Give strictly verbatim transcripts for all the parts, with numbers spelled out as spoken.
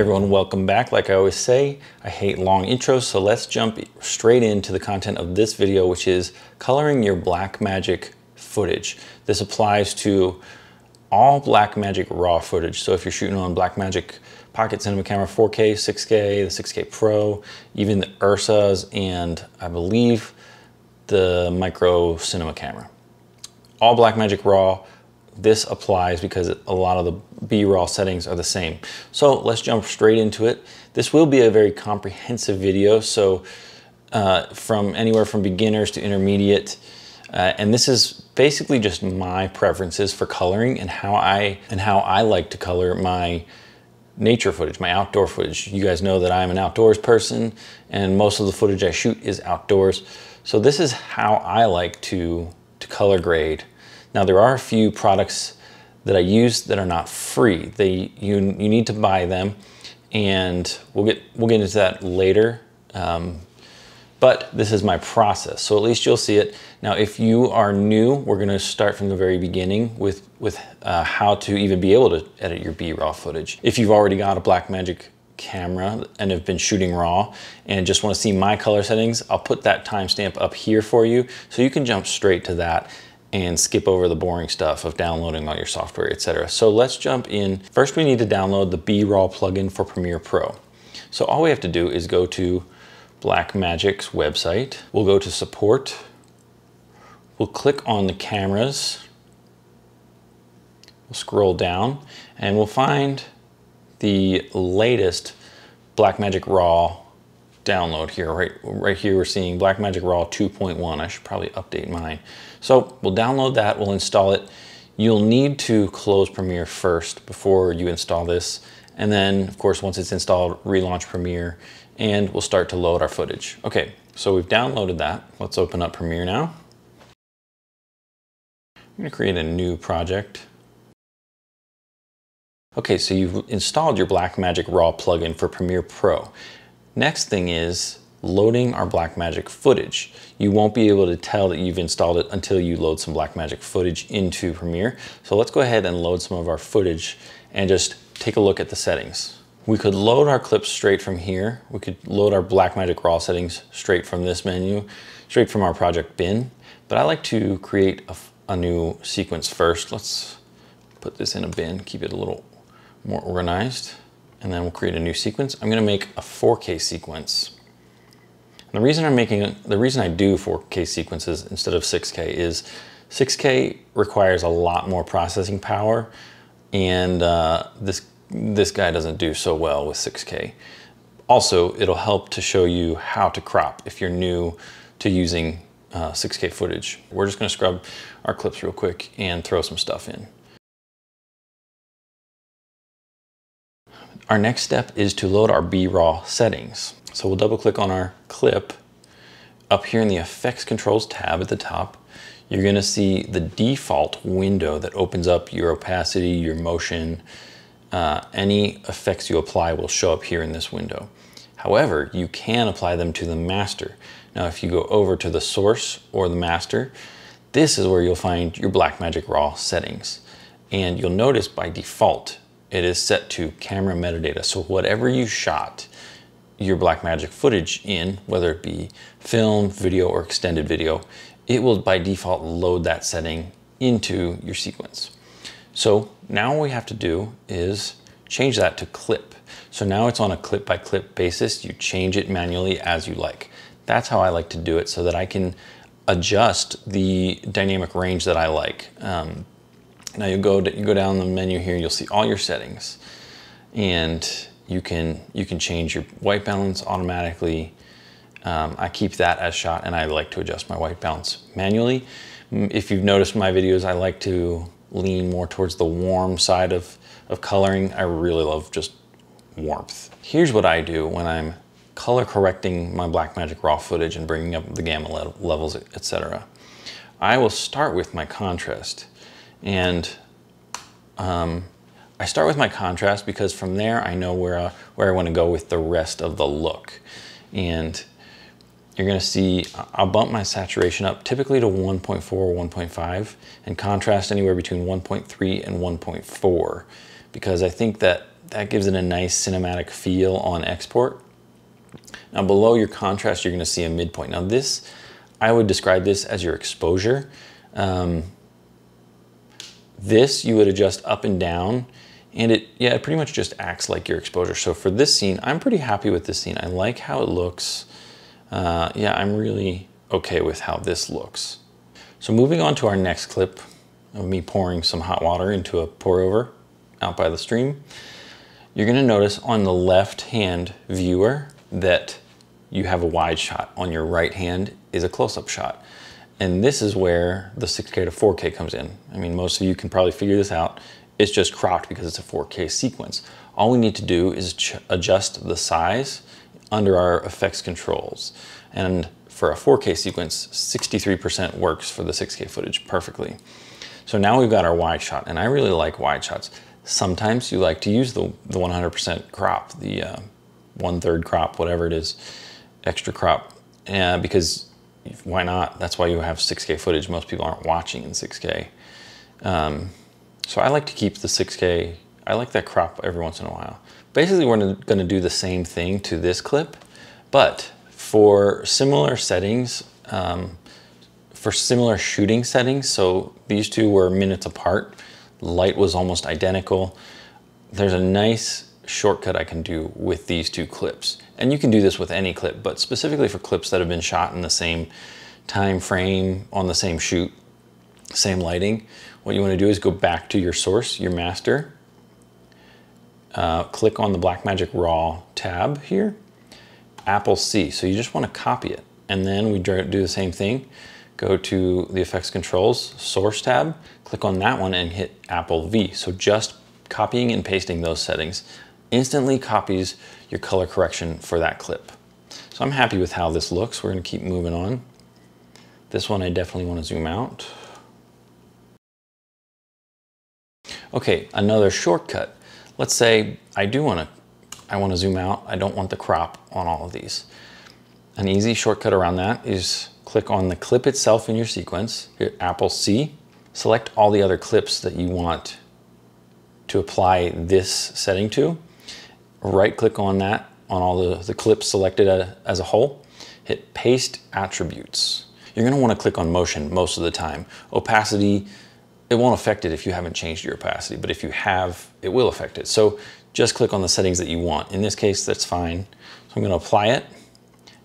everyone, welcome back. Like I always say, I hate long intros, so let's jump straight into the content of this video, which is coloring your Blackmagic footage. This applies to all Blackmagic RAW footage. So if you're shooting on Blackmagic Pocket Cinema Camera four K, six K, the six K Pro, even the URSAs, and I believe the Micro Cinema Camera. All Blackmagic RAW, this applies because a lot of the B-RAW settings are the same. So let's jump straight into it. This will be a very comprehensive video, so uh, from anywhere from beginners to intermediate, uh, and this is basically just my preferences for coloring and how I and how I like to color my nature footage, my outdoor footage. You guys know that I'm an outdoors person, and most of the footage I shoot is outdoors. So this is how I like to to color grade. Now, there are a few products that I use that are not free. They, you, you need to buy them, and we'll get, we'll get into that later. Um, but this is my process, so at least you'll see it. Now, if you are new, we're gonna start from the very beginning with, with uh, how to even be able to edit your B-RAW footage. If you've already got a Blackmagic camera and have been shooting RAW and just wanna see my color settings, I'll put that timestamp up here for you, so you can jump straight to that and skip over the boring stuff of downloading all your software, et cetera. So let's jump in. First, we need to download the B-RAW plugin for Premiere Pro. So all we have to do is go to Blackmagic's website. We'll go to support. We'll click on the cameras. We'll scroll down and we'll find the latest Blackmagic RAW download here. Right, right here we're seeing Blackmagic RAW two point one. I should probably update mine. So we'll download that, we'll install it. You'll need to close Premiere first before you install this. And then, of course, once it's installed, relaunch Premiere and we'll start to load our footage. Okay, so we've downloaded that. Let's open up Premiere now. I'm gonna create a new project. Okay, so you've installed your Blackmagic RAW plugin for Premiere Pro. Next thing is loading our Blackmagic footage. You won't be able to tell that you've installed it until you load some Blackmagic footage into Premiere. So let's go ahead and load some of our footage and just take a look at the settings. We could load our clips straight from here. We could load our Blackmagic RAW settings straight from this menu, straight from our project bin. But I like to create a, a new sequence first. Let's put this in a bin, keep it a little more organized. And then we'll create a new sequence. I'm gonna make a four K sequence. And the reason I'm making, the reason I do four K sequences instead of six K is six K requires a lot more processing power, and uh, this, this guy doesn't do so well with six K. Also, it'll help to show you how to crop if you're new to using uh, six K footage. We're just gonna scrub our clips real quick and throw some stuff in. Our next step is to load our B-RAW settings. So we'll double click on our clip. Up here in the Effects Controls tab at the top, you're gonna see the default window that opens up your opacity, your motion, uh, any effects you apply will show up here in this window. However, you can apply them to the master. Now, if you go over to the source or the master, this is where you'll find your Blackmagic RAW settings. And you'll notice by default, it is set to camera metadata. So whatever you shot your Blackmagic footage in, whether it be film, video, or extended video, it will by default load that setting into your sequence. So now what we have to do is change that to clip. So now it's on a clip by clip basis. You change it manually as you like. That's how I like to do it, so that I can adjust the dynamic range that I like. Um, Now you go to, you go down the menu here, you'll see all your settings, and you can you can change your white balance automatically. Um, I keep that as shot, and I like to adjust my white balance manually. If you've noticed my videos, I like to lean more towards the warm side of, of coloring. I really love just warmth. Here's what I do when I'm color correcting my Blackmagic RAW footage and bringing up the gamma le levels, et cetera. I will start with my contrast. And um, I start with my contrast because from there I know where, uh, where I want to go with the rest of the look. And you're going to see, I'll bump my saturation up typically to one point four or one point five, and contrast anywhere between one point three and one point four, because I think that that gives it a nice cinematic feel on export. Now below your contrast, you're gonna see a midpoint. Now this, I would describe this as your exposure. Um, this you would adjust up and down, and it, yeah, it pretty much just acts like your exposure. So for this scene, I'm pretty happy with this scene. I like how it looks. Uh, yeah, I'm really okay with how this looks. So moving on to our next clip of me pouring some hot water into a pour over out by the stream, you're gonna notice on the left hand viewer that you have a wide shot. On your right hand is a close-up shot. And this is where the six K to four K comes in. I mean, most of you can probably figure this out. It's just cropped because it's a four K sequence. All we need to do is adjust the size under our effects controls. And for a four K sequence, sixty-three percent works for the six K footage perfectly. So now we've got our wide shot, and I really like wide shots. Sometimes you like to use the one hundred percent crop, the uh, one-third crop, whatever it is, extra crop, uh, because why not? That's why you have six K footage. Most people aren't watching in six K. Um, so I like to keep the six K, I like that crop every once in a while. Basically, we're gonna do the same thing to this clip, but for similar settings, um, for similar shooting settings, so these two were minutes apart, light was almost identical. There's a nice shortcut I can do with these two clips. And you can do this with any clip, but specifically for clips that have been shot in the same time frame, on the same shoot, same lighting, what you want to do is go back to your source, your master, uh, click on the Blackmagic RAW tab here, Apple C. So you just want to copy it. And then we do the same thing. Go to the effects controls, source tab, click on that one and hit Apple V. So just copying and pasting those settings instantly copies your color correction for that clip. So I'm happy with how this looks. We're gonna keep moving on. This one I definitely wanna zoom out. Okay, another shortcut. Let's say I do wanna, I wanna zoom out. I don't want the crop on all of these. An easy shortcut around that is click on the clip itself in your sequence, hit Apple C, select all the other clips that you want to apply this setting to, right click on that, on all the, the clips selected as a whole, hit paste attributes. You're gonna wanna click on motion most of the time. Opacity, it won't affect it if you haven't changed your opacity, but if you have, it will affect it. So just click on the settings that you want. In this case, that's fine. So I'm gonna apply it.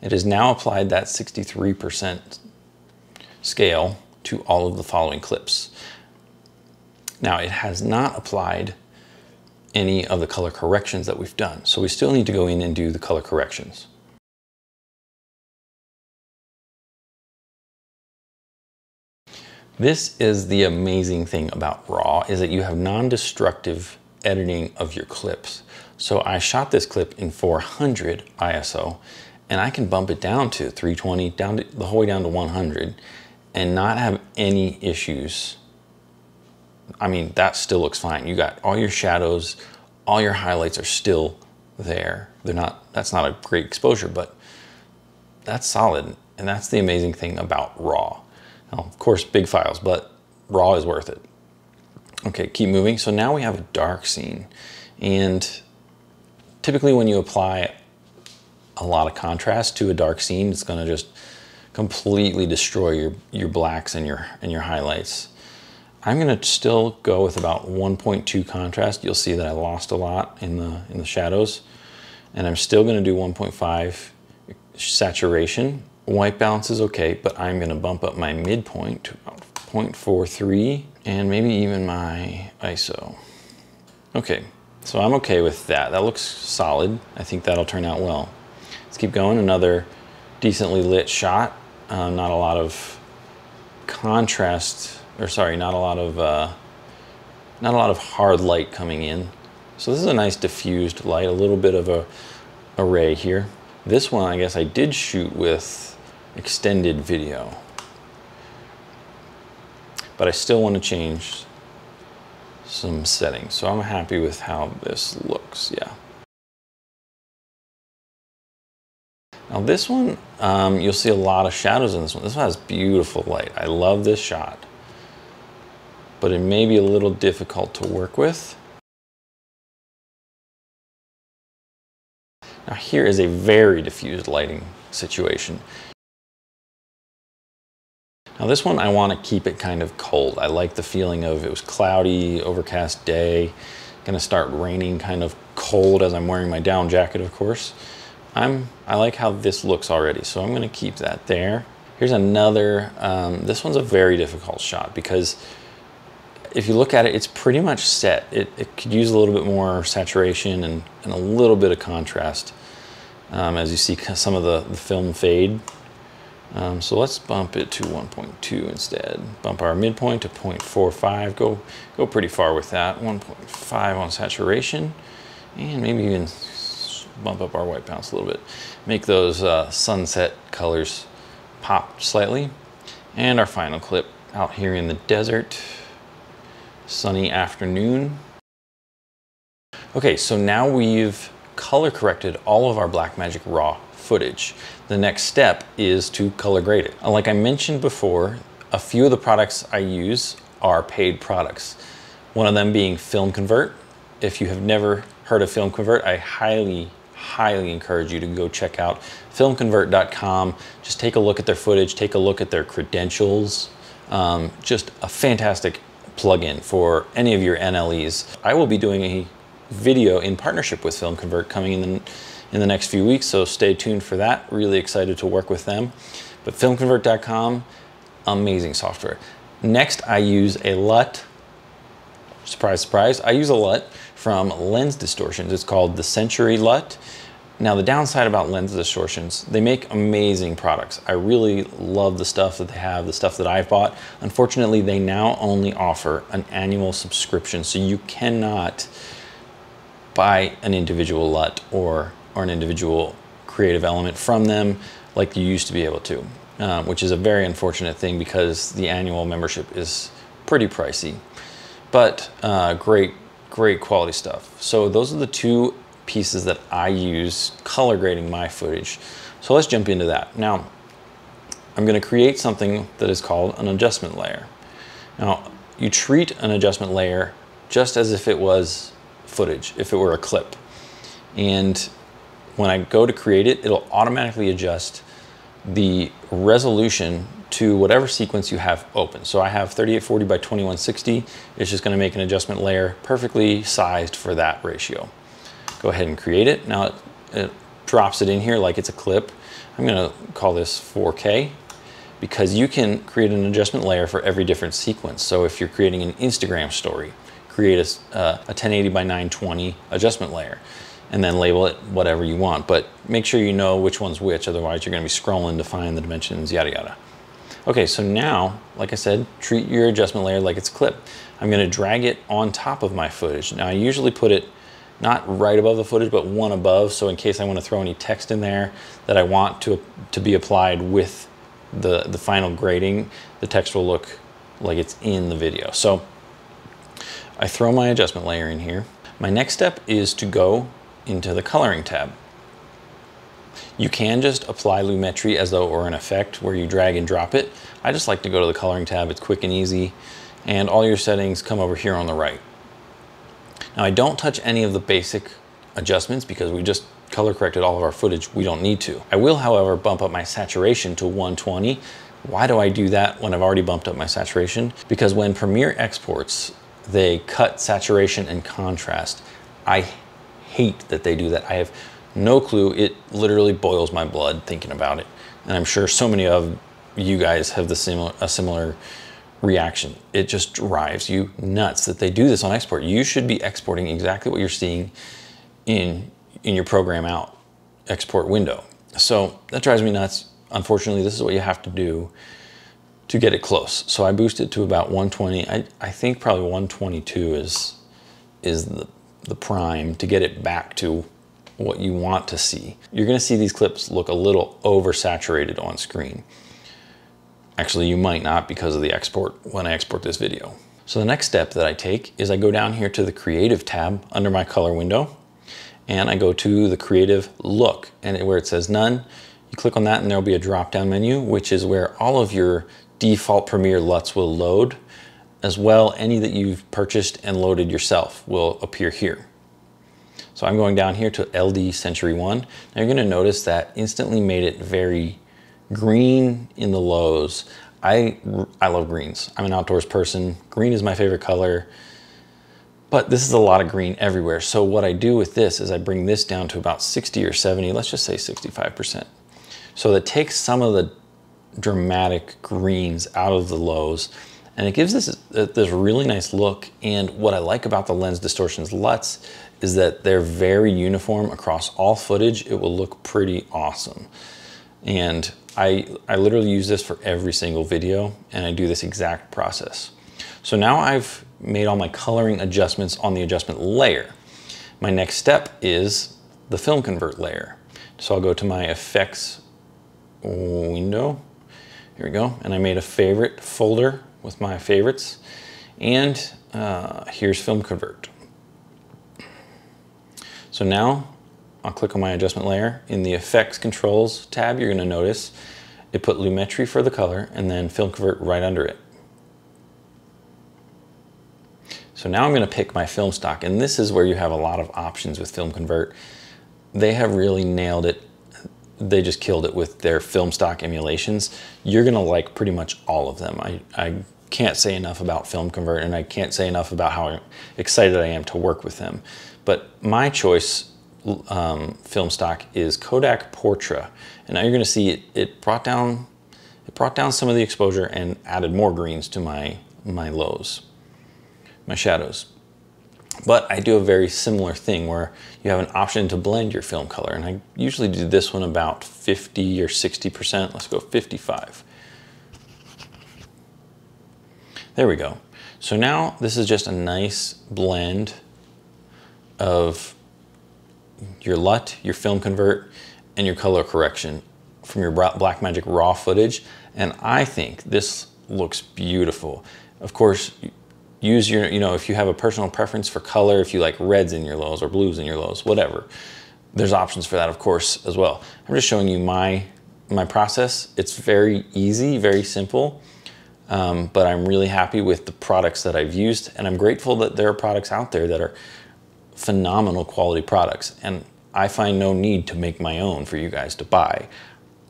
It has now applied that sixty-three percent scale to all of the following clips. Now it has not applied any of the color corrections that we've done. So we still need to go in and do the color corrections. This is the amazing thing about RAW, is that you have non-destructive editing of your clips. So I shot this clip in four hundred I S O, and I can bump it down to three twenty, down to, the whole way down to one hundred, and not have any issues. I mean, that still looks fine. You got all your shadows, all your highlights are still there. They're not, that's not a great exposure, but that's solid. And that's the amazing thing about RAW. Now, of course, big files, but RAW is worth it. Okay, keep moving. So now we have a dark scene. And typically when you apply a lot of contrast to a dark scene, it's gonna just completely destroy your, your blacks and your, and your highlights. I'm gonna still go with about one point two contrast. You'll see that I lost a lot in the, in the shadows. And I'm still gonna do one point five saturation. White balance is okay, but I'm gonna bump up my midpoint to about zero point four three and maybe even my I S O. Okay, so I'm okay with that. That looks solid. I think that'll turn out well. Let's keep going. Another decently lit shot. Uh, not a lot of contrast or sorry, not a lot of uh, not a lot of hard light coming in. So this is a nice diffused light, a little bit of a array here. This one, I guess I did shoot with extended video, but I still want to change some settings. So I'm happy with how this looks, yeah. Now this one, um, you'll see a lot of shadows in this one. This one has beautiful light. I love this shot, but it may be a little difficult to work with. Now here is a very diffused lighting situation. Now this one, I want to keep it kind of cold. I like the feeling of it was cloudy, overcast day, gonna start raining, kind of cold as I'm wearing my down jacket, of course. I'm, I like how this looks already, so I'm gonna keep that there. Here's another, um, this one's a very difficult shot because if you look at it, it's pretty much set. It, it could use a little bit more saturation and, and a little bit of contrast um, as you see some of the, the film fade. Um, so let's bump it to one point two instead. Bump our midpoint to zero point four five. Go, go pretty far with that. one point five on saturation, and maybe even bump up our white balance a little bit. Make those uh, sunset colors pop slightly. And our final clip out here in the desert, sunny afternoon. Okay, so now we've color corrected all of our Blackmagic RAW footage. The next step is to color grade it. Like I mentioned before, a few of the products I use are paid products. One of them being FilmConvert. If you have never heard of FilmConvert, I highly, highly encourage you to go check out film convert dot com. Just take a look at their footage, take a look at their credentials. Um, just a fantastic plugin for any of your N L Es. I will be doing a video in partnership with FilmConvert coming in the in the next few weeks, so stay tuned for that. Really excited to work with them. But film convert dot com, amazing software. Next, I use a L U T, surprise, surprise. I use a L U T from Lens Distortions. It's called the Century L U T. Now the downside about Lens Distortions, they make amazing products. I really love the stuff that they have, the stuff that I've bought. Unfortunately, they now only offer an annual subscription, so you cannot buy an individual L U T or or an individual creative element from them like you used to be able to, um, which is a very unfortunate thing because the annual membership is pretty pricey, but uh, great, great quality stuff. So those are the two pieces that I use color grading my footage. So let's jump into that. Now, I'm gonna create something that is called an adjustment layer. Now, you treat an adjustment layer just as if it was footage, if it were a clip. And when I go to create it, it'll automatically adjust the resolution to whatever sequence you have open. So I have thirty-eight forty by twenty-one sixty. It's just gonna make an adjustment layer perfectly sized for that ratio. Go ahead and create it. Now it, it drops it in here like it's a clip. I'm gonna call this four K because you can create an adjustment layer for every different sequence. So if you're creating an Instagram story, create a, uh, a ten eighty by nine twenty adjustment layer, and then label it whatever you want. But make sure you know which one's which, otherwise you're gonna be scrolling to find the dimensions, yada, yada. Okay, so now, like I said, treat your adjustment layer like it's a clip. I'm gonna drag it on top of my footage. Now I usually put it not right above the footage, but one above, so in case I wanna throw any text in there that I want to, to be applied with the, the final grading, the text will look like it's in the video. So I throw my adjustment layer in here. My next step is to go into the coloring tab. You can just apply Lumetri as though it were an effect where you drag and drop it. I just like to go to the coloring tab, it's quick and easy, and all your settings come over here on the right. Now I don't touch any of the basic adjustments because we just color corrected all of our footage, we don't need to. I will, however, bump up my saturation to one twenty. Why do I do that when I've already bumped up my saturation? Because when Premiere exports, they cut saturation and contrast. I hate that they do that. I have no clue. It literally boils my blood thinking about it. And I'm sure so many of you guys have the similar, a similar reaction. It just drives you nuts that they do this on export. You should be exporting exactly what you're seeing in, in your program out export window. So that drives me nuts. Unfortunately, this is what you have to do to get it close. So I boost it to about one twenty. I, I think probably one twenty-two is, is the the prime to get it back to what you want to see. You're gonna see these clips look a little oversaturated on screen. Actually, you might not because of the export when I export this video. So the next step that I take is I go down here to the creative tab under my color window, and I go to the creative look, and it, where it says none, you click on that and there'll be a drop-down menu, which is where all of your default Premiere L U Ts will load. As well, any that you've purchased and loaded yourself will appear here. So I'm going down here to L D Century One. Now you're gonna notice that instantly made it very green in the lows. I, I love greens. I'm an outdoors person. Green is my favorite color, but this is a lot of green everywhere. So what I do with this is I bring this down to about sixty or seventy, let's just say sixty-five percent. So that takes some of the dramatic greens out of the lows, and it gives this this really nice look. And what I like about the Lens Distortions L U Ts is that they're very uniform across all footage. It will look pretty awesome. And I, I literally use this for every single video, and I do this exact process. So now I've made all my coloring adjustments on the adjustment layer. My next step is the FilmConvert layer. So I'll go to my effects window. Here we go. And I made a favorite folder with my favorites. And uh, here's FilmConvert. So now I'll click on my adjustment layer. In the effects controls tab, you're gonna notice it put Lumetri for the color and then FilmConvert right under it. So now I'm gonna pick my film stock. And this is where you have a lot of options with FilmConvert. They have really nailed it. They just killed it with their film stock emulations. You're gonna like pretty much all of them. I, I can't say enough about FilmConvert, and I can't say enough about how excited I am to work with them. But my choice um, film stock is Kodak Portra. And now you're gonna see it, it, brought down, it brought down some of the exposure and added more greens to my, my lows, my shadows. But I do a very similar thing where you have an option to blend your film color. And I usually do this one about fifty or sixty percent. Let's go fifty-five. There we go. So now this is just a nice blend of your L U T, your FilmConvert, and your color correction from your Blackmagic RAW footage. And I think this looks beautiful. Of course, use your, you know, if you have a personal preference for color, if you like reds in your lows or blues in your lows, whatever. There's options for that, of course, as well. I'm just showing you my, my process. It's very easy, very simple, um, but I'm really happy with the products that I've used, and I'm grateful that there are products out there that are phenomenal quality products, and I find no need to make my own for you guys to buy.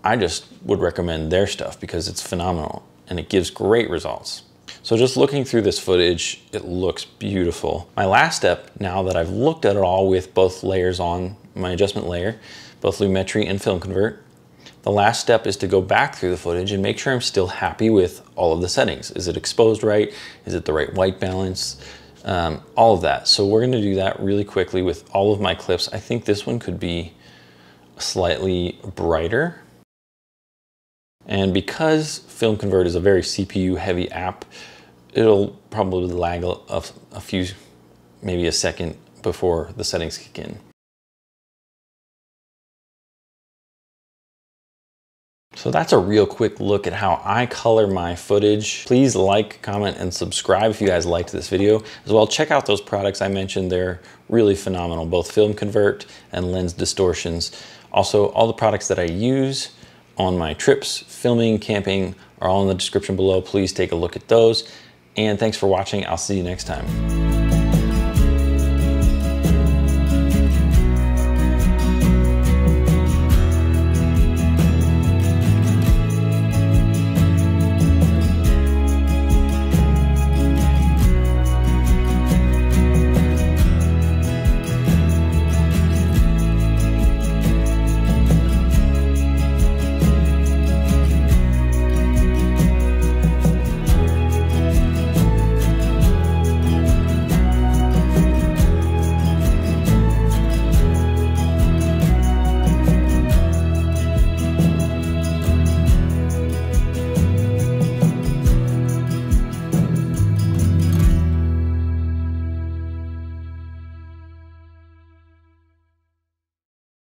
I just would recommend their stuff because it's phenomenal, and it gives great results. So just looking through this footage, it looks beautiful. My last step, now that I've looked at it all with both layers on, my adjustment layer, both Lumetri and FilmConvert, the last step is to go back through the footage and make sure I'm still happy with all of the settings. Is it exposed right? Is it the right white balance? Um, all of that. So we're gonna do that really quickly with all of my clips. I think this one could be slightly brighter. And because FilmConvert is a very C P U heavy app, it'll probably lag a, a few, maybe a second before the settings kick in. So that's a real quick look at how I color my footage. Please like, comment, and subscribe if you guys liked this video. As well, check out those products I mentioned. They're really phenomenal, both FilmConvert and Lens Distortions. Also, all the products that I use on my trips, filming, camping, are all in the description below. Please take a look at those. And thanks for watching. I'll see you next time.